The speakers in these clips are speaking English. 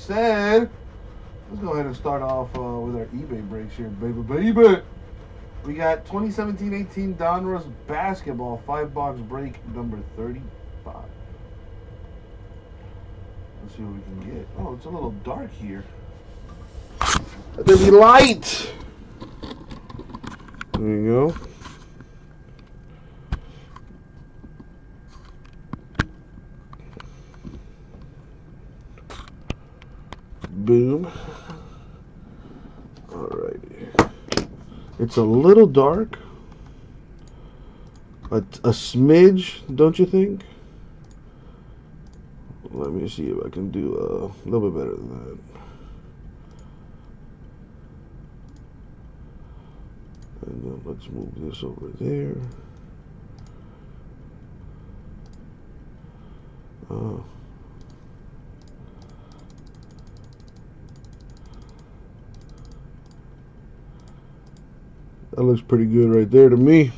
Instead, let's go ahead and start off with our eBay breaks here, baby. We got 2017-18 Donruss Basketball 5-box break number 35. Let's see what we can get. Oh, it's a little dark here. Let there be light! There you go. Boom. Alrighty. It's a little dark. A smidge, don't you think? Let me see if I can do a little bit better than that. And then let's move this over there. Oh. That looks pretty good right there to me.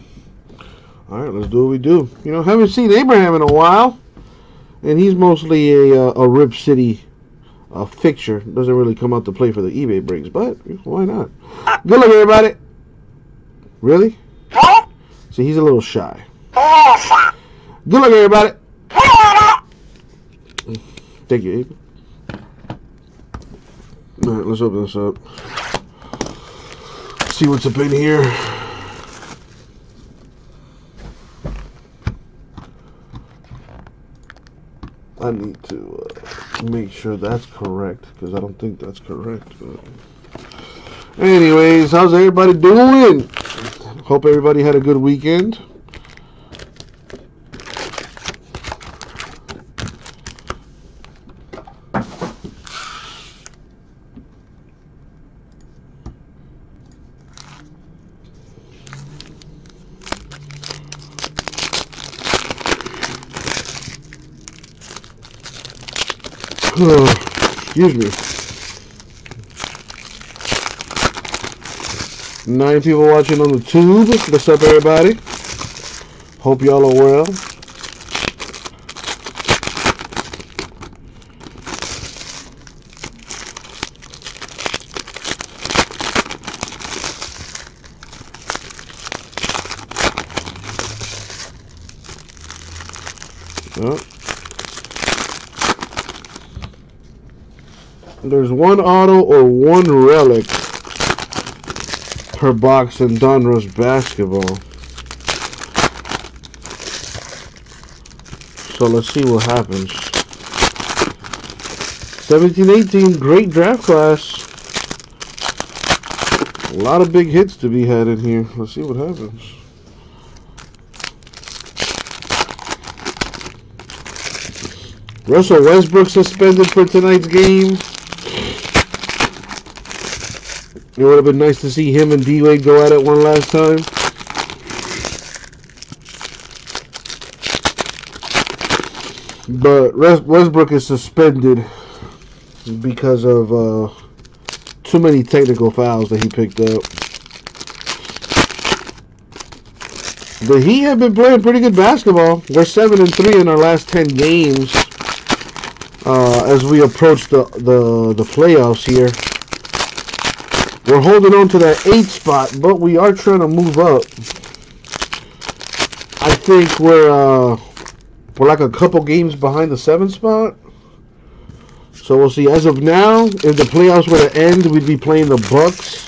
Alright, let's do what we do. You know, haven't seen Abraham in a while. And he's mostly a Rip City fixture. Doesn't really come out to play for the eBay breaks, but why not? Good luck, everybody. Really? See, he's a little shy. Good luck, everybody. Thank you, Abe. Alright, let's open this up. See what's up in here. I need to make sure that's correct, because I don't think that's correct. But anyways, how's everybody doing? Hope everybody had a good weekend. Excuse me. 9 people watching on the tube. What's up, everybody? Hope y'all are well. There's one auto or one relic per box in Donruss Basketball. So let's see what happens. 17-18, great draft class. A lot of big hits to be had in here. Let's see what happens. Russell Westbrook suspended for tonight's game. It would have been nice to see him and D-Wade go at it one last time. But Westbrook is suspended because of too many technical fouls that he picked up. But he had been playing pretty good basketball. We're 7-3 in our last 10 games as we approach the playoffs here. We're holding on to that 8 spot, but we are trying to move up. I think we're like a couple games behind the 7th spot. So we'll see. As of now, if the playoffs were to end, we'd be playing the Bucks.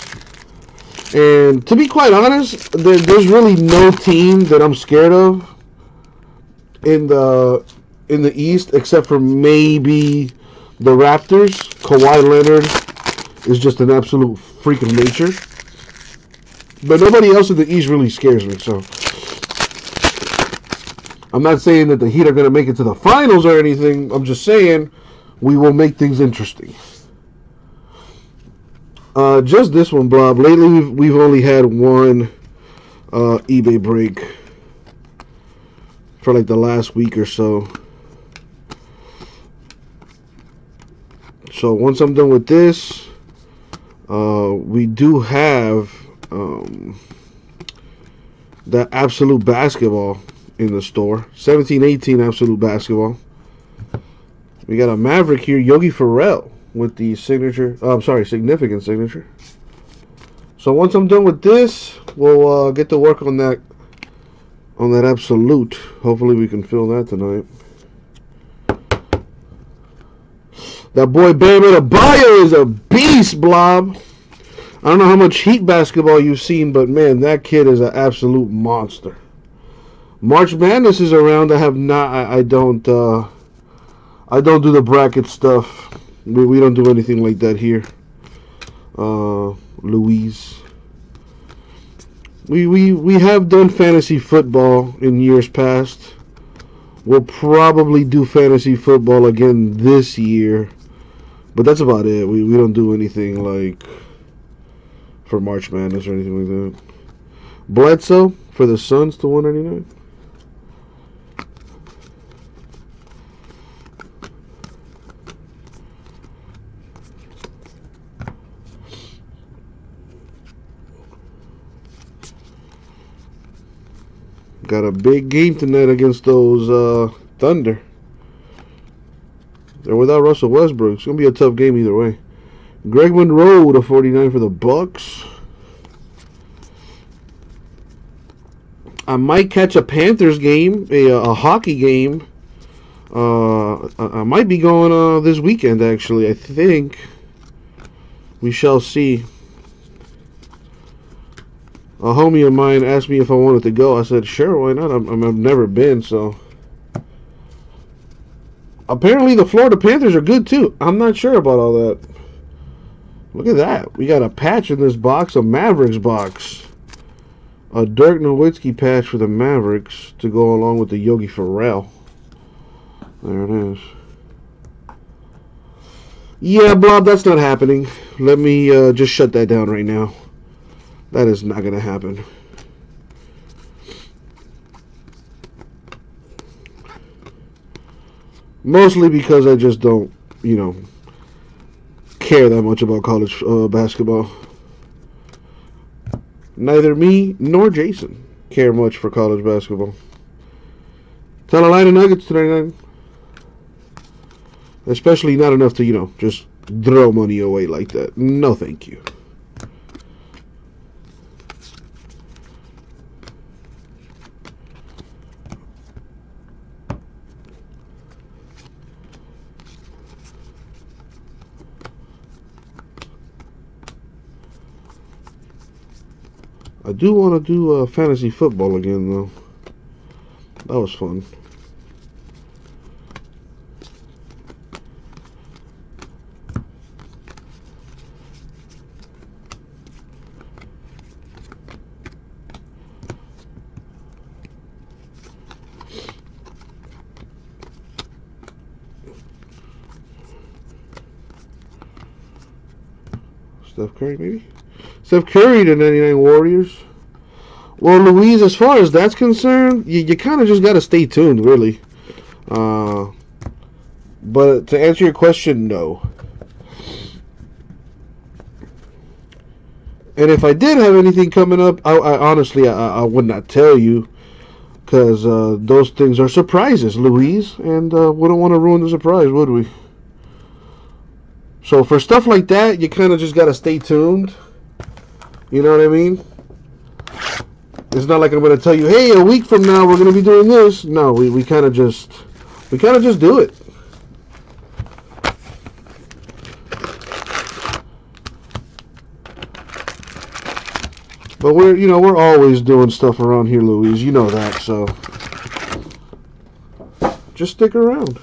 And to be quite honest, there's really no team that I'm scared of in the East, except for maybe the Raptors. Kawhi Leonard is just an absolute freak of nature. But nobody else in the East really scares me, so. I'm not saying that the Heat are going to make it to the finals or anything. I'm just saying we will make things interesting. Just this one, Blob. Lately, we've only had one eBay break for like the last week or so. So once I'm done with this, we do have the Absolute Basketball in the store. 17-18 Absolute Basketball. We got a Maverick here, Yogi Ferrell. with the signature, significant signature. So once I'm done with this, we'll get to work on that absolute. Hopefully we can fill that tonight. That boy Bama Adebayo is a beast, Blob. I don't know how much Heat basketball you've seen, but man, that kid is an absolute monster. March Madness is around. I have not. I don't do the bracket stuff. We don't do anything like that here. Louise. We have done fantasy football in years past. We'll probably do fantasy football again this year, but that's about it. We don't do anything like for March Madness or anything like that. Bledsoe for the Suns to 199. Got a big game tonight against those Thunder. They're without Russell Westbrook. It's going to be a tough game either way. Greg Monroe with a 49 for the Bucks. I might catch a Panthers game, a hockey game. I might be going this weekend, actually, I think. We shall see. A homie of mine asked me if I wanted to go. I said, sure, why not? I've never been, so. Apparently the Florida Panthers are good, too. I'm not sure about all that. Look at that. We got a patch in this box, a Mavericks box. A Dirk Nowitzki patch for the Mavericks to go along with the Yogi Ferrell. There it is. Yeah, Blob, that's not happening. Let me just shut that down right now. That is not going to happen. Mostly because I just don't, you know, care that much about college basketball. Neither me nor Jason care much for college basketball. Carolina Nuggets tonight. Especially not enough to, you know, just throw money away like that. No, thank you. I do want to do fantasy football again, though. That was fun. Steph Curry, maybe? Steph Curry to 99 Warriors. Well, Louise, as far as that's concerned, you kind of just got to stay tuned, really. But to answer your question, no. And if I did have anything coming up, I honestly would not tell you, because those things are surprises, Louise, and wouldn't want to ruin the surprise, would we? So for stuff like that, you kind of just got to stay tuned. You know what I mean? It's not like I'm going to tell you, hey, a week from now we're going to be doing this. No, we kind of just do it. But we're, you know, we're always doing stuff around here, Louise. You know that, so just stick around.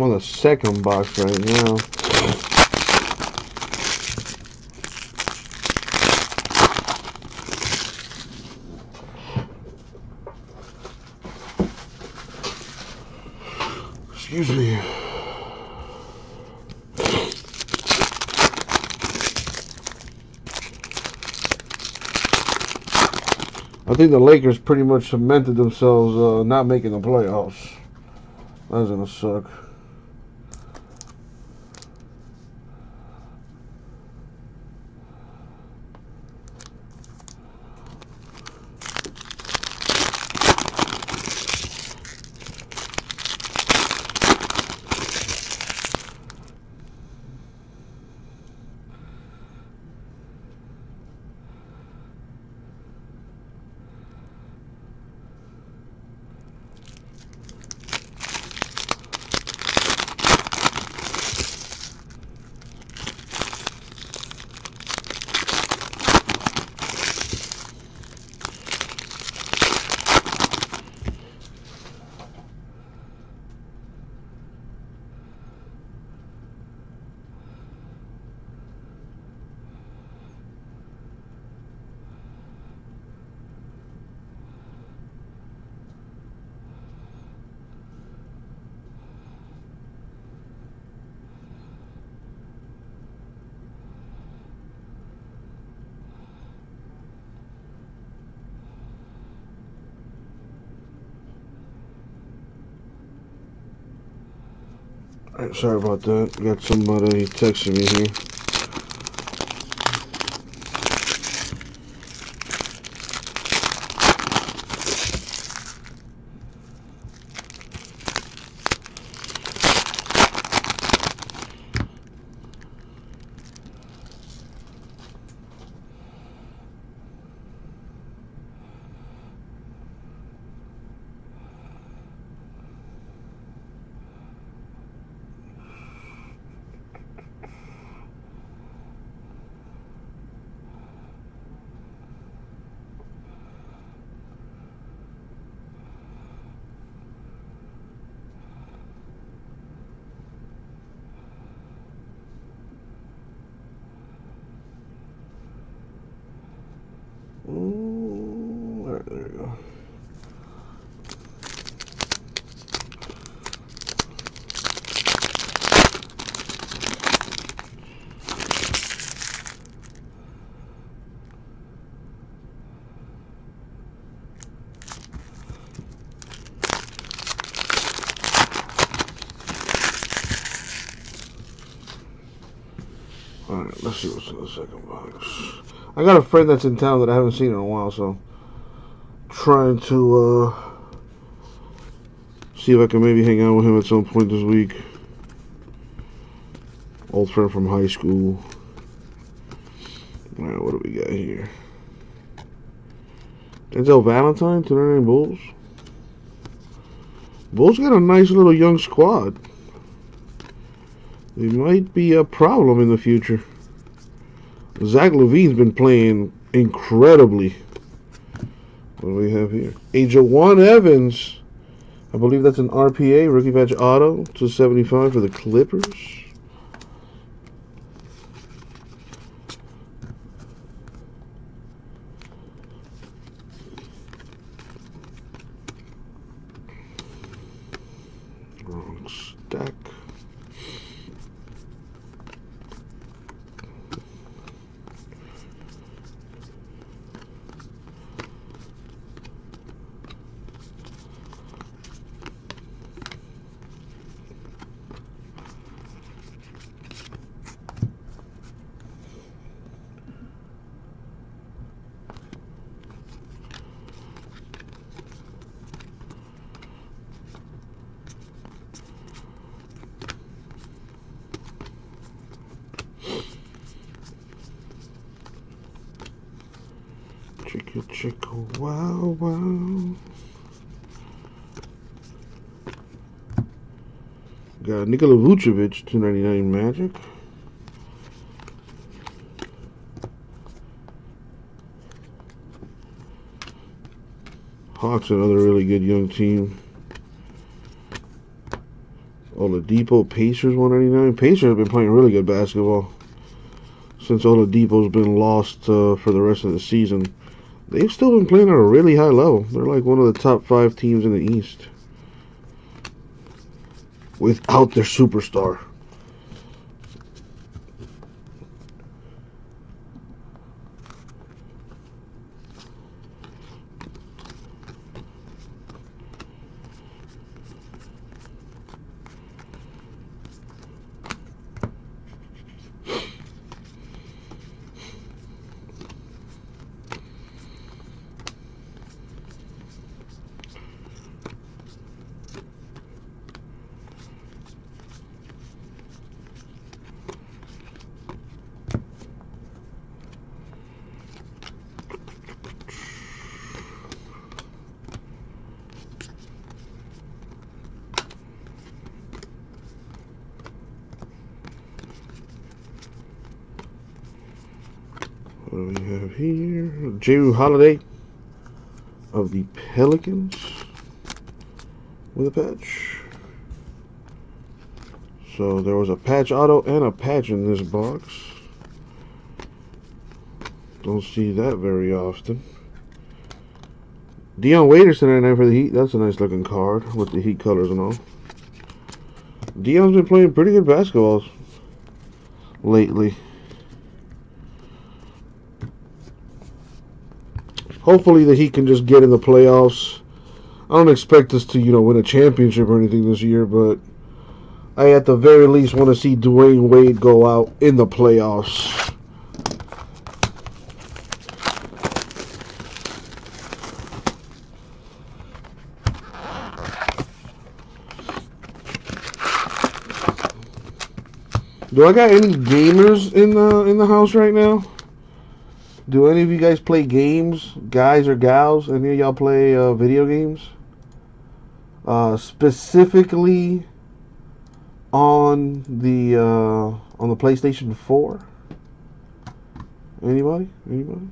I'm on the second box right now. Excuse me. I think the Lakers pretty much cemented themselves not making the playoffs. That's gonna suck. Sorry about that. Got somebody texting me here. Let's see what's in the second box. I got a friend that's in town that I haven't seen in a while, so trying to see if I can maybe hang out with him at some point this week. Old friend from high school. Alright, what do we got here? Denzel Valentine, 299 Bulls. Bulls got a nice little young squad. They might be a problem in the future. Zach LaVine's been playing incredibly. What do we have here? A Jawan Evans. I believe that's an RPA, rookie patch auto, /75 for the Clippers. Wrong stack. Chicka, wow, wow. Got Nikola Vucevic, 299 Magic. Hawks, another really good young team. Oladipo, Pacers 199. Pacers have been playing really good basketball since Oladipo's been lost for the rest of the season. They've still been playing at a really high level. They're like one of the top 5 teams in the East without their superstar. What do we have here? Jrue Holiday of the Pelicans with a patch. So there was a patch auto and a patch in this box. Don't see that very often. Dion Waiters tonight for the Heat. That's a nice looking card with the Heat colors and all. Dion's been playing pretty good basketball lately. Hopefully the Heat can just get in the playoffs. I don't expect us to, you know, win a championship or anything this year, but I at the very least want to see Dwayne Wade go out in the playoffs. Do I got any gamers in the house right now? Do any of you guys play games, guys or gals? Any of y'all play video games? Specifically on the PlayStation 4? Anybody? Anybody?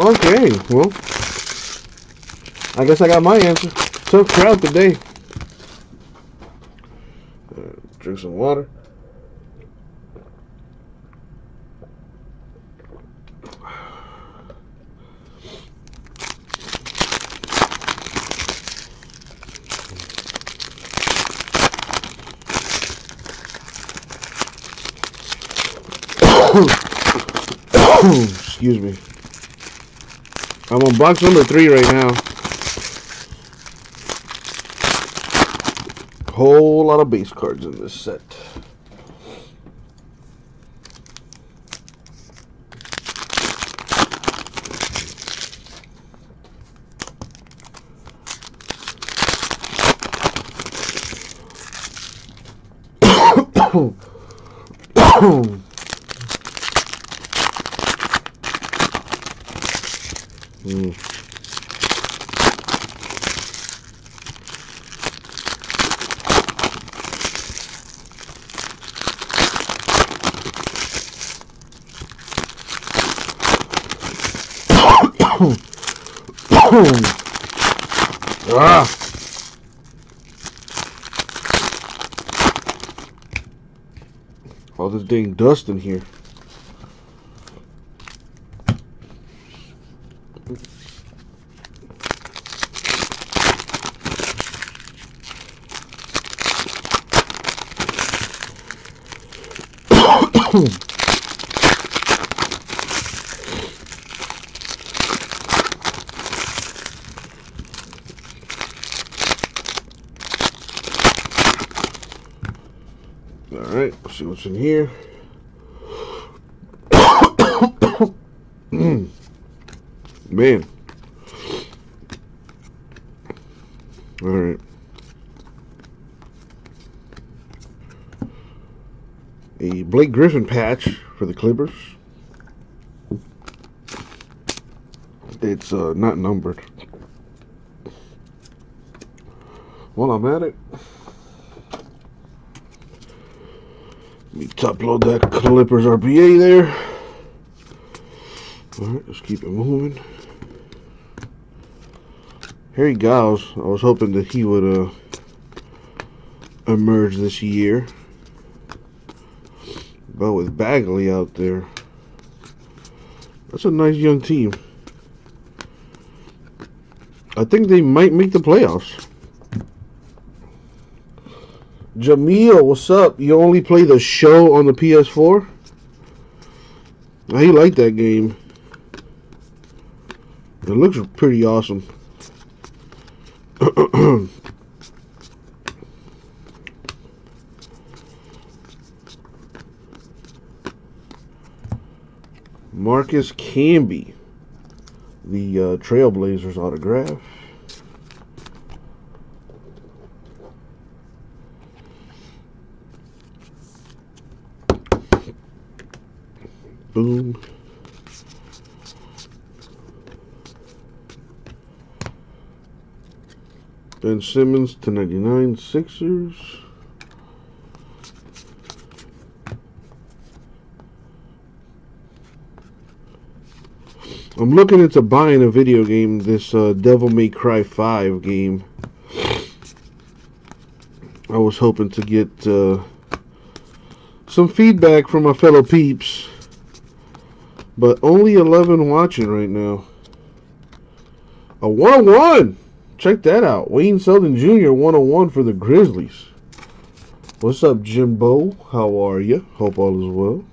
Okay, well, I guess I got my answer. Tough crowd today. Drink some water. Excuse me. I'm on box number 3 right now. Whole lot of base cards in this set. All this dang dust in here. See what's in here. Man. All right. A Blake Griffin patch for the Clippers. it's not numbered. While I'm at it, let me top load that Clippers RPA there. Alright, let's keep it moving. Harry Giles, I was hoping that he would emerge this year. But with Bagley out there, that's a nice young team. I think they might make the playoffs. Jamil, what's up? You only play the show on the PS4? I like that game. It looks pretty awesome. Marcus Camby, the Trailblazers autograph. Boom. Ben Simmons, 299 Sixers. I'm looking into buying a video game, this Devil May Cry 5 game. I was hoping to get some feedback from my fellow peeps, but only 11 watching right now. A 101! Check that out. Wayne Selden Jr. 101 for the Grizzlies. What's up, Jimbo? How are you? Hope all is well.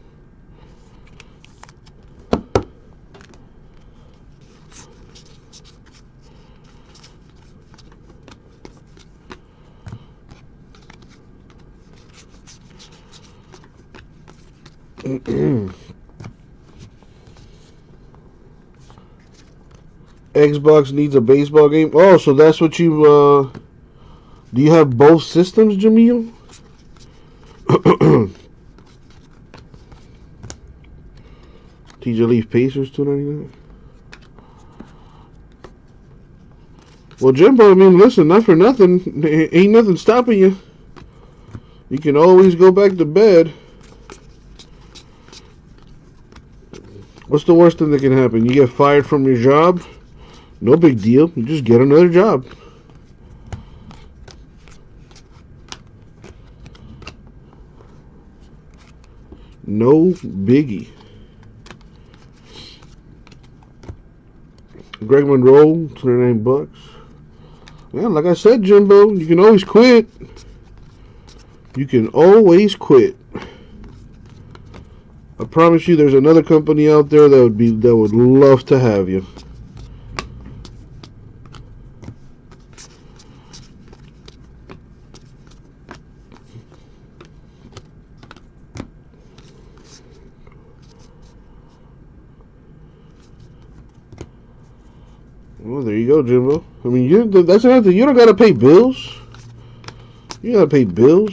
Xbox needs a baseball game. Oh, so that's what you do you have both systems, Jamil? TJ Leaf Pacers 299. Well, Jimbo, I mean, listen, not for nothing, ain't nothing stopping you. You can always go back to bed. What's the worst thing that can happen? You get fired from your job? No big deal. You just get another job. No biggie. Greg Monroe, 29 bucks. Yeah, like I said, Jimbo, you can always quit. You can always quit. I promise you, there's another company out there that would love to have you. Well, there you go, Jimbo. I mean, that's another. You don't gotta pay bills. You gotta pay bills.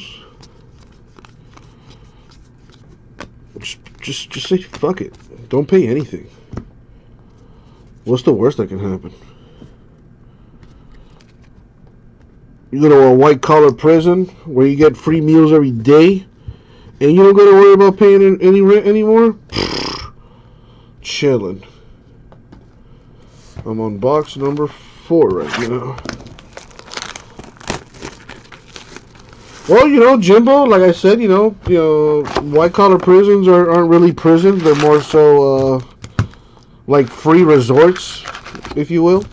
Just say fuck it. Don't pay anything. What's the worst that can happen? You go to a white collar prison where you get free meals every day, and you don't got to worry about paying any rent anymore. Chilling. I'm on box number 4 right now. Well, you know, Jimbo, like I said, you know, white-collar prisons aren't really prisons. They're more so, like, free resorts, if you will.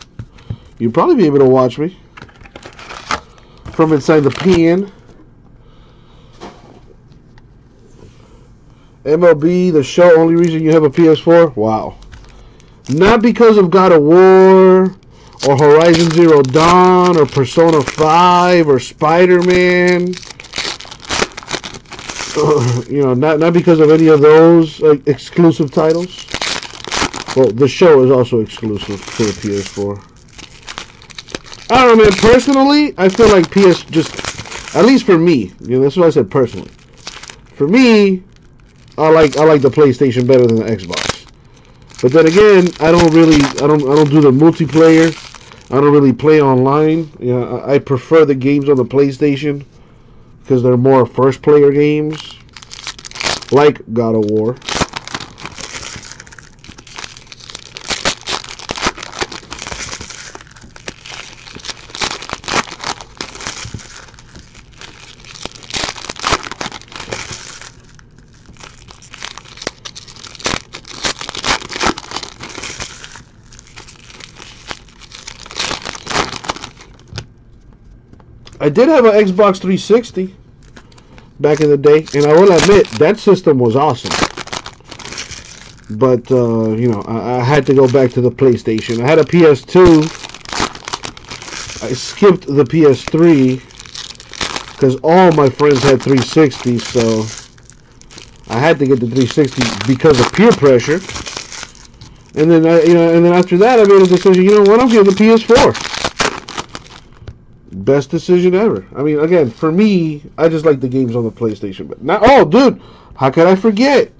You'll probably be able to watch me from inside the pen. MLB, the show, only reason you have a PS4? Wow. Not because of God of War, or Horizon Zero Dawn, or Persona 5, or Spider-Man. You know, not because of any of those exclusive titles. Well, the show is also exclusive to the PS4. I don't know, man. Personally, I feel like PS just, at least for me, you know, that's what I said personally. For me, I like the PlayStation better than the Xbox. But then again, I don't do the multiplayer. I don't really play online. You know, I prefer the games on the PlayStation because they're more first player games, like God of War. I did have an Xbox 360 back in the day, and I will admit that system was awesome. But you know, I had to go back to the PlayStation. I had a PS2. I skipped the PS3 because all my friends had 360s, so I had to get the 360 because of peer pressure. And then and then after that, I made a decision. You know what? I'm getting the PS4. Best decision ever. I mean, again, for me, I just like the games on the PlayStation. But now, oh, dude, how could I forget?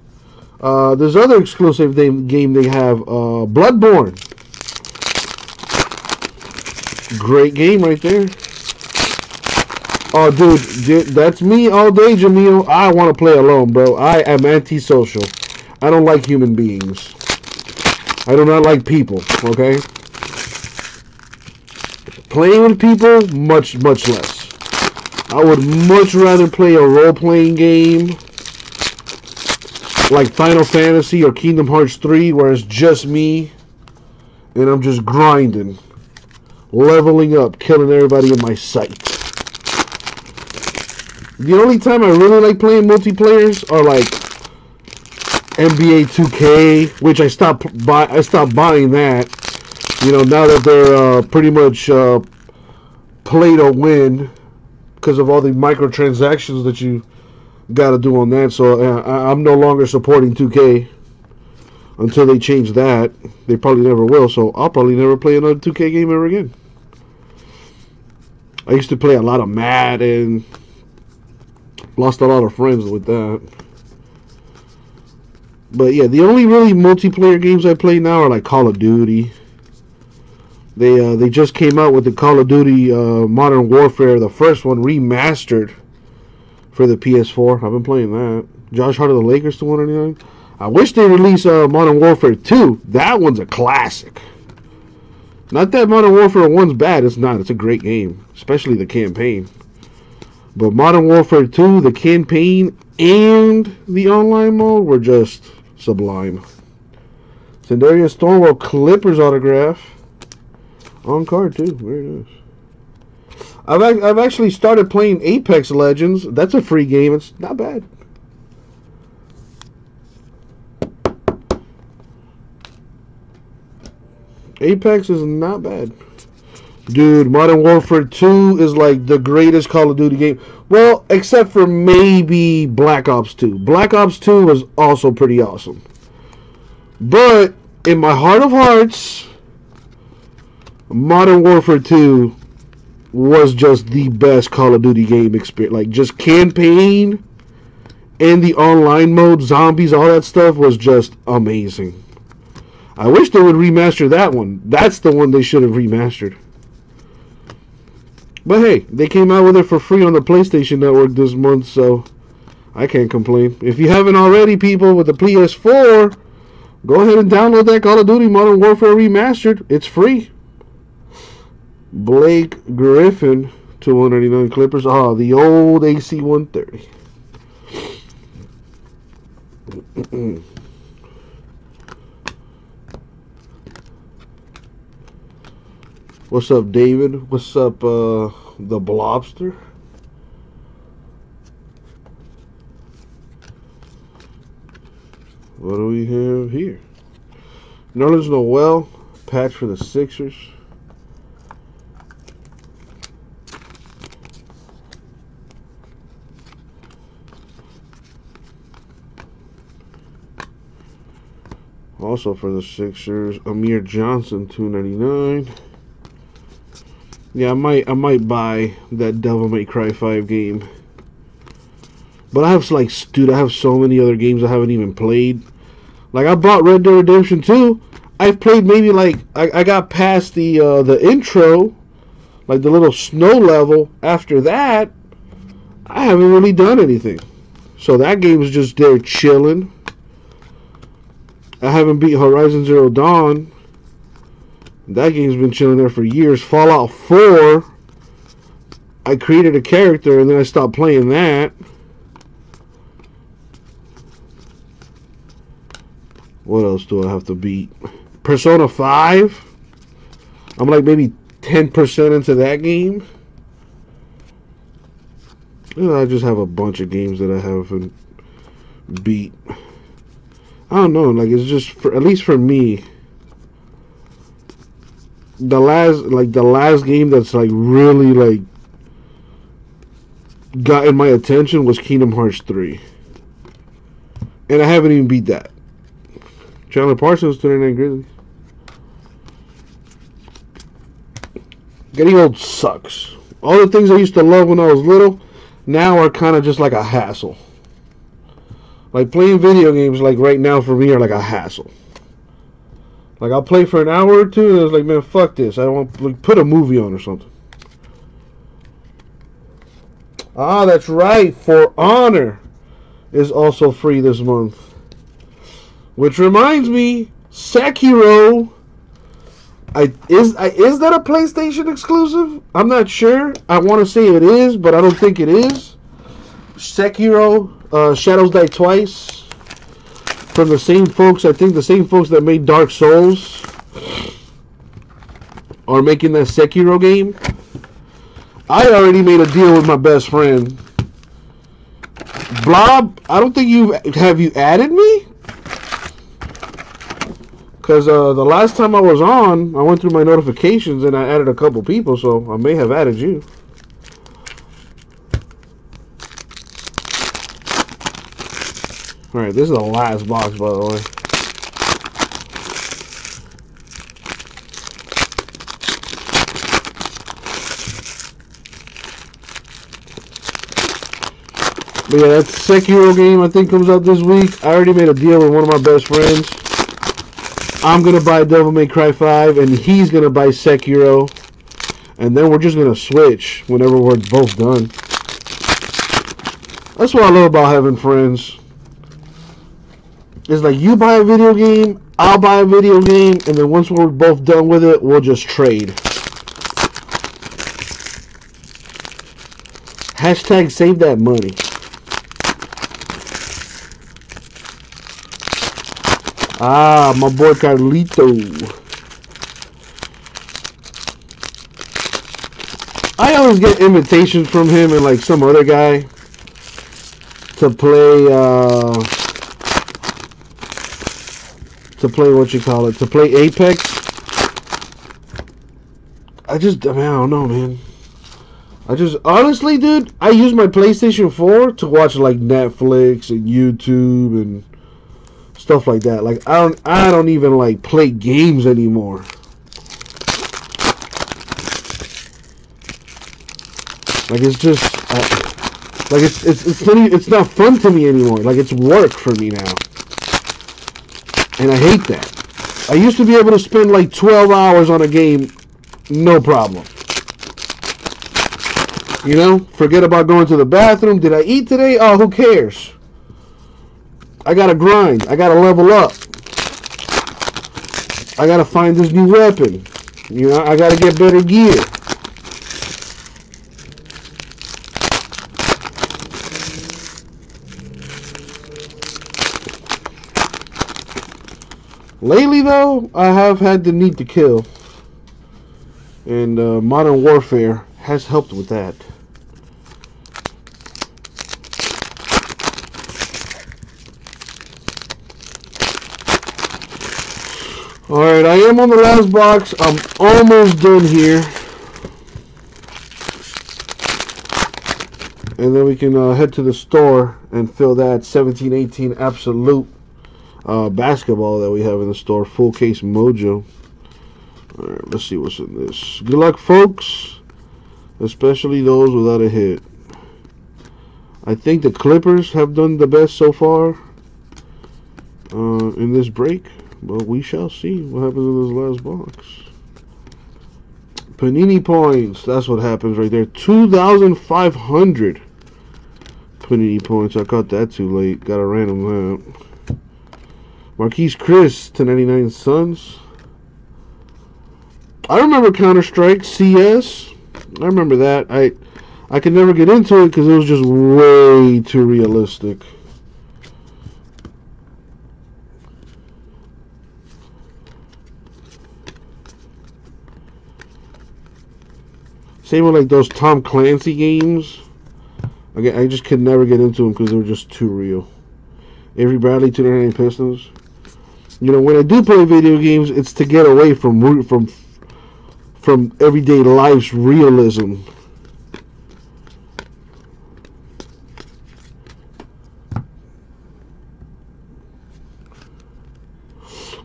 There's other exclusive game they have, Bloodborne. Great game right there. Oh, dude, that's me all day, Jamil. I want to play alone, bro. I am antisocial. I don't like human beings. I do not like people, okay? Playing with people, much less. I would much rather play a role-playing game like Final Fantasy or Kingdom Hearts 3, where it's just me and I'm just grinding, leveling up, killing everybody in my sight. The only time I really like playing multiplayers are like NBA 2K, which I stopped buying that. You know, now that they're pretty much play to win because of all the microtransactions that you got to do on that. So I'm no longer supporting 2K until they change that. They probably never will, so I'll probably never play another 2K game ever again. I used to play a lot of Madden. Lost a lot of friends with that. But yeah, the only really multiplayer games I play now are like Call of Duty. They just came out with the Call of Duty Modern Warfare, the first one remastered for the PS4. I've been playing that. Josh Hart of the Lakers to 199. I wish they release Modern Warfare 2. That one's a classic. Not that Modern Warfare 1's bad. It's not. It's a great game, especially the campaign. But Modern Warfare 2, the campaign and the online mode were just sublime. Cendarius Thornwell Clippers autograph. On card too, very nice. I've actually started playing Apex Legends. That's a free game. It's not bad. Apex is not bad, dude. Modern Warfare 2 is like the greatest Call of Duty game. Well, except for maybe Black Ops 2. Black Ops 2 was also pretty awesome. But in my heart of hearts, Modern Warfare 2 was just the best Call of Duty game experience. Like, just campaign and the online mode, zombies, all that stuff was just amazing. I wish they would remaster that one. That's the one they should have remastered. But hey, they came out with it for free on the PlayStation Network this month, so I can't complain. If you haven't already, people, with the PS4, go ahead and download that Call of Duty Modern Warfare Remastered. It's free. Blake Griffin to 199 Clippers. Ah, the old AC 130. What's up, David? What's up, the Blobster? What do we have here? Nerlens Noel patch for the Sixers. Also for the Sixers, Amir Johnson, 299. Yeah, I might buy that Devil May Cry 5 game. But I have so many other games I haven't even played. Like, I bought Red Dead Redemption 2. I've played maybe, like, I got past the intro, like the little snow level. After that, I haven't really done anything. So that game is just there chilling. I haven't beat Horizon Zero Dawn. That game's been chilling there for years. Fallout 4, I created a character and then I stopped playing that. What else do I have to beat? Persona 5. I'm like maybe 10% into that game. And I just have a bunch of games that I haven't beat. I don't know. Like, it's just, at least for me, the last game that's like really like gotten my attention was Kingdom Hearts 3. And I haven't even beat that. Chandler Parsons, 39 Grizzlies. Getting old sucks. All the things I used to love when I was little now are kind of just like a hassle. Like, playing video games like right now for me are like a hassle. Like, I'll play for an hour or two and it's like, man, fuck this. I want to, like, put a movie on or something. Ah, that's right. For Honor is also free this month. Which reminds me, Sekiro, is that a PlayStation exclusive? I'm not sure. I want to say it is, but I don't think it is. Sekiro, Shadows Die Twice, from the same folks, I think the same folks that made Dark Souls, are making that Sekiro game. I already made a deal with my best friend. Blob, I don't think have you added me? Because the last time I was on, I went through my notifications and I added a couple people, so I may have added you. Alright, this is the last box, by the way. But yeah, that Sekiro game I think comes out this week. I already made a deal with one of my best friends. I'm going to buy Devil May Cry 5, and he's going to buy Sekiro. And then we're just going to switch whenever we're both done. That's what I love about having friends. It's like, you buy a video game, I'll buy a video game, and then once we're both done with it, we'll just trade. Hashtag save that money. Ah, my boy Carlito. I always get invitations from him and like some other guy to play Apex. I mean, I don't know, man. I just, honestly, dude, I use my PlayStation 4 to watch like Netflix and YouTube and stuff like that. Like, I don't even like play games anymore. Like, it's just like it's not fun to me anymore. Like, it's work for me now, and I hate that. I used to be able to spend like 12 hours on a game, no problem. You know, forget about going to the bathroom. Did I eat today? Oh, who cares? I gotta grind. I gotta level up. I gotta find this new weapon. You know, I gotta get better gear. Lately, though, I have had the need to kill. And Modern Warfare has helped with that. Alright, I am on the last box. I'm almost done here. And then we can head to the store and fill that 17-18 absolute basketball that we have in the store. Full case mojo. Alright, let's see what's in this. Good luck, folks. Especially those without a hit. I think the Clippers have done the best so far. in this break, but we shall see what happens in this last box. Panini points. That's what happens right there. 2,500 Panini points. I caught that too late. Got a random that. Marquise Chris, 1099 Suns. I remember Counter-Strike CS. I remember that. I could never get into it because it was just way too realistic. Same with like those Tom Clancy games. Again, I just could never get into them because they were just too real. Avery Bradley, 299 Pistons. You know, when I do play video games, it's to get away from everyday life's realism.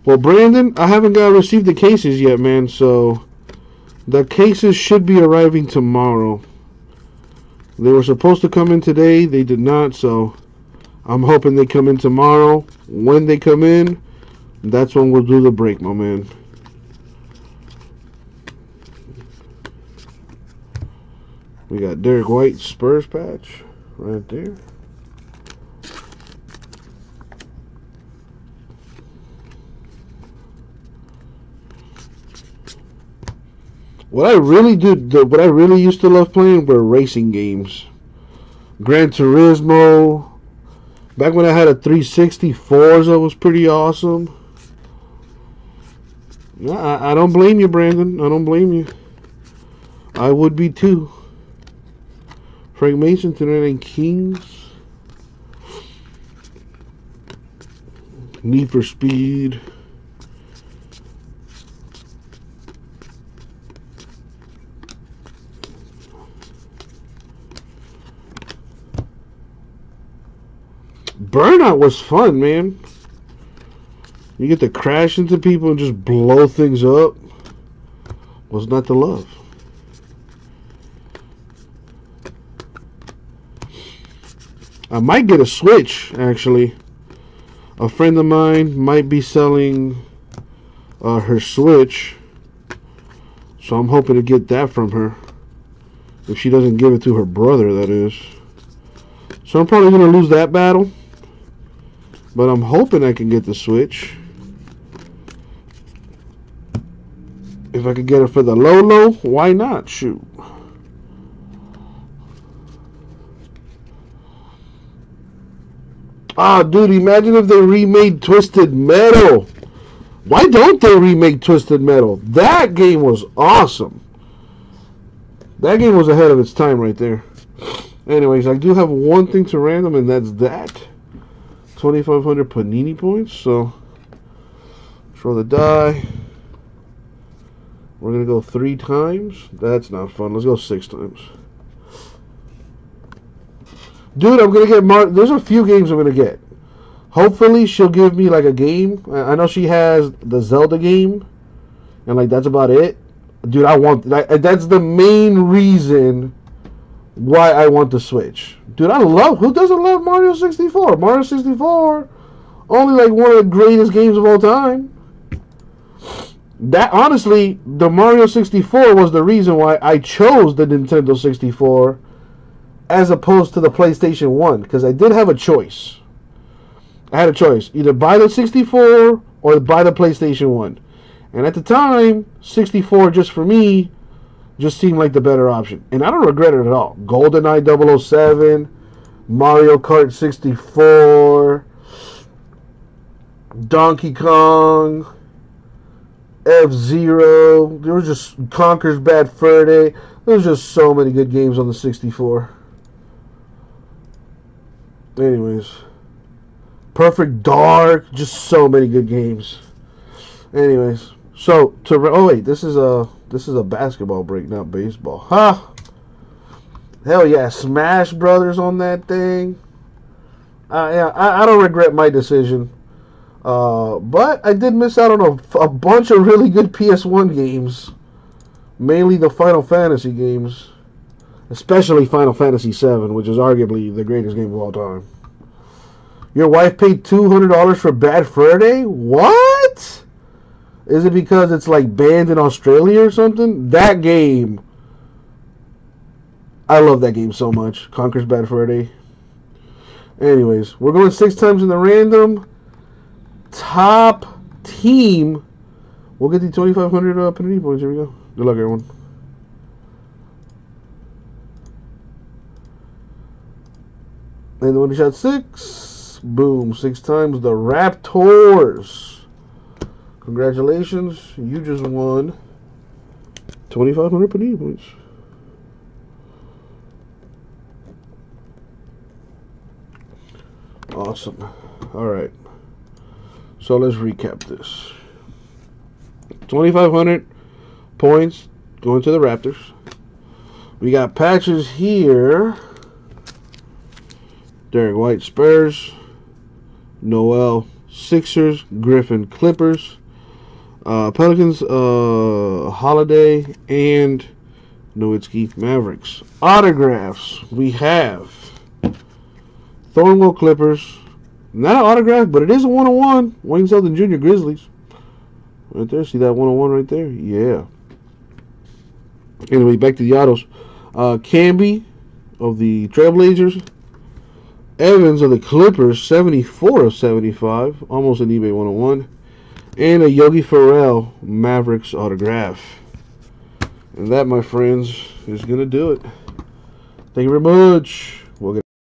Well, Brandon, I haven't received the cases yet, man, so the cases should be arriving tomorrow. They were supposed to come in today. They did not, so I'm hoping they come in tomorrow. When they come in, that's when we'll do the break, my man. We got Derek White Spurs patch right there. What I really used to love playing were racing games. Gran Turismo. Back when I had a 360, Forza was pretty awesome. I don't blame you, Brandon. I don't blame you. I would be too. Frank Mason, 299 Kings. Need for Speed. Burnout was fun, man. You get to crash into people and just blow things up. Was not to love. I might get a Switch, actually. A friend of mine might be selling her Switch. So I'm hoping to get that from her. If she doesn't give it to her brother, that is. So I'm probably going to lose that battle. But I'm hoping I can get the Switch. If I could get it for the low, why not? Shoot. Ah, dude, imagine if they remade Twisted Metal. Why don't they remake Twisted Metal? That game was awesome. That game was ahead of its time right there. Anyways, I do have one thing to random, and that's that. 2,500 Panini points, so throw the die. We're going to go 3 times. That's not fun. Let's go 6 times. Dude, I'm going to get Mark. There's a few games I'm going to get. Hopefully, she'll give me, like, a game. I know she has the Zelda game. And, like, that's about it. Dude, I want... That's the main reason why I want the Switch. Dude, I love... Who doesn't love Mario 64? Mario 64, only, like, one of the greatest games of all time. That, honestly, the Mario 64 was the reason why I chose the Nintendo 64 as opposed to the PlayStation 1, because I did have a choice. I had a choice. Either buy the 64 or buy the PlayStation 1. And at the time, 64, just for me, just seemed like the better option. And I don't regret it at all. GoldenEye 007, Mario Kart 64, Donkey Kong, F-Zero. There was just Conker's Bad Fur Day. There was just so many good games on the 64. Anyways, Perfect Dark, just so many good games. Anyways, so oh wait, this is a basketball break, not baseball. Huh? Hell yeah, Smash Brothers on that thing. Yeah, I don't regret my decision, but I did miss out on a bunch of really good PS1 games, mainly the Final Fantasy games. Especially Final Fantasy VII, which is arguably the greatest game of all time. Your wife paid $200 for Bad Fur Day? What? Is it because it's like banned in Australia or something? That game. I love that game so much. Conker's Bad Fur Day. Anyways, we're going 6 times in the random. Top team. We'll get the 2,500 Panini points. Here we go. Good luck, everyone. And the one who shot 6. Boom. 6 times. The Raptors. Congratulations. You just won 2,500 Panini points. Awesome. Alright. So let's recap this. 2,500 points going to the Raptors. We got patches here. Derek White, Spurs. Noel, Sixers. Griffin, Clippers. Pelicans, Holiday. And Nowitzki, Mavericks. Autographs. We have Thornwell, Clippers. Not an autograph, but it is a 101. Wayne Selden Jr., Grizzlies. Right there. See that 101 right there? Yeah. Anyway, back to the autos. Camby of the Trailblazers. Evans of the Clippers, 74 of 75. Almost an eBay 101. And a Yogi Ferrell Mavericks autograph. And that, my friends, is going to do it. Thank you very much.